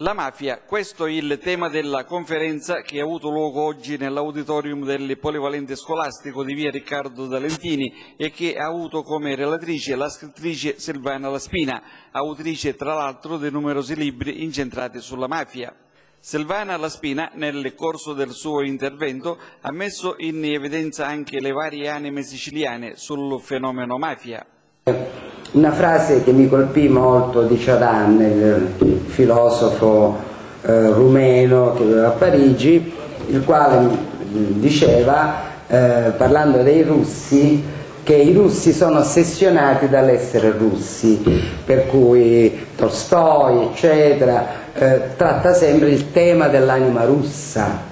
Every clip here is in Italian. La mafia, questo è il tema della conferenza che ha avuto luogo oggi nell'auditorium del Polivalente Scolastico di via Riccardo D'Alentini e che ha avuto come relatrice la scrittrice Silvana La Spina, autrice tra l'altro di numerosi libri incentrati sulla mafia. Silvana La Spina, nel corso del suo intervento, ha messo in evidenza anche le varie anime siciliane sul fenomeno mafia. Una frase che mi colpì molto di Cioran, il filosofo rumeno che viveva a Parigi, il quale diceva, parlando dei russi, che i russi sono ossessionati dall'essere russi, per cui Tolstoi, eccetera, tratta sempre il tema dell'anima russa.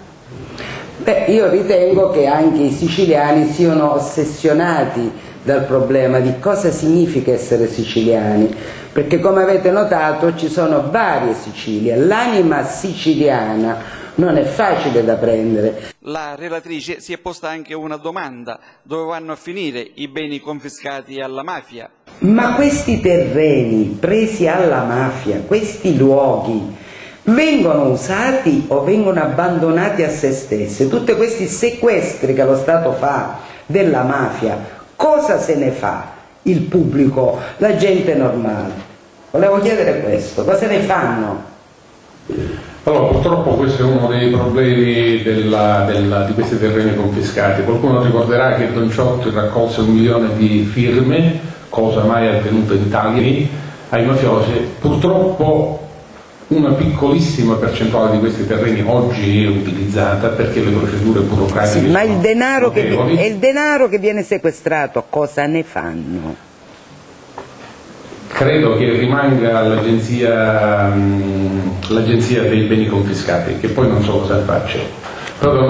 Beh, io ritengo che anche i siciliani siano ossessionati dal problema di cosa significa essere siciliani, perché come avete notato ci sono varie Sicilie, l'anima siciliana non è facile da prendere. La relatrice si è posta anche una domanda: dove vanno a finire i beni confiscati alla mafia? Ma questi terreni presi alla mafia, questi luoghi, vengono usati o vengono abbandonati a se stessi? Tutti questi sequestri che lo Stato fa della mafia, cosa se ne fa il pubblico, la gente normale? Volevo chiedere questo, cosa ne fanno? Allora, purtroppo questo è uno dei problemi di questi terreni confiscati. Qualcuno ricorderà che Don Ciotti raccolse 1 milione di firme, cosa mai avvenuta in Italia, ai mafiosi. Purtroppo una piccolissima percentuale di questi terreni oggi è utilizzata perché le procedure burocratiche sì, ma sono notevoli. E il denaro che viene sequestrato cosa ne fanno? Credo che rimanga l'agenzia dei beni confiscati, che poi non so cosa faccia, però dal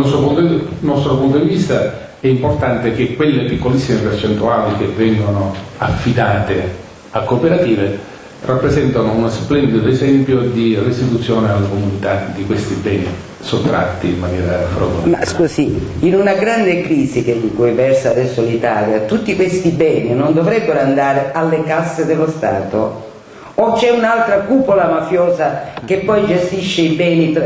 nostro punto di vista è importante che quelle piccolissime percentuali che vengono affidate a cooperative rappresentano uno splendido esempio di restituzione alla comunità di questi beni sottratti in maniera fraudolenta. Ma scusi, in una grande crisi di cui versa adesso l'Italia, tutti questi beni non dovrebbero andare alle casse dello Stato? O c'è un'altra cupola mafiosa che poi gestisce i beni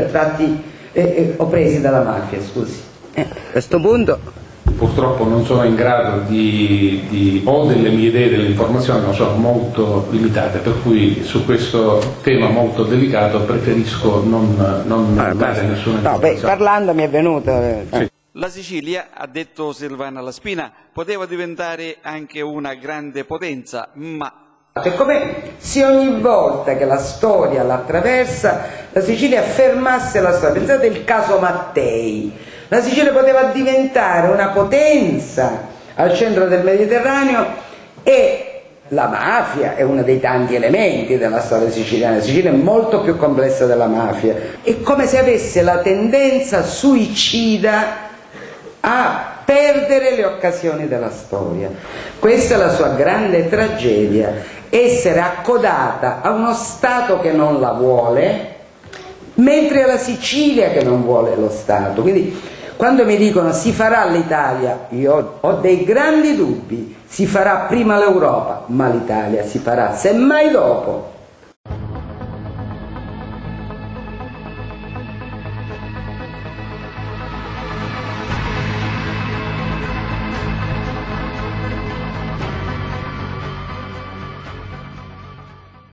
o presi dalla mafia? Scusi. A questo punto purtroppo non sono in grado ho delle mie idee, delle informazioni, ma sono molto limitate, per cui su questo tema molto delicato preferisco non dare nessuna informazione. Parlando mi è venuto. Sì. La Sicilia, ha detto Silvana La Spina, poteva diventare anche una grande potenza, ma è come se ogni volta che la storia l'attraversa la Sicilia affermasse la storia. Pensate il caso Mattei. La Sicilia poteva diventare una potenza al centro del Mediterraneo e la mafia è uno dei tanti elementi della storia siciliana. La Sicilia è molto più complessa della mafia. È come se avesse la tendenza suicida a perdere le occasioni della storia. Questa è la sua grande tragedia, essere accodata a uno Stato che non la vuole, mentre è la Sicilia che non vuole lo Stato. Quindi, quando mi dicono si farà l'Italia, io ho dei grandi dubbi, si farà prima l'Europa, ma l'Italia si farà semmai dopo.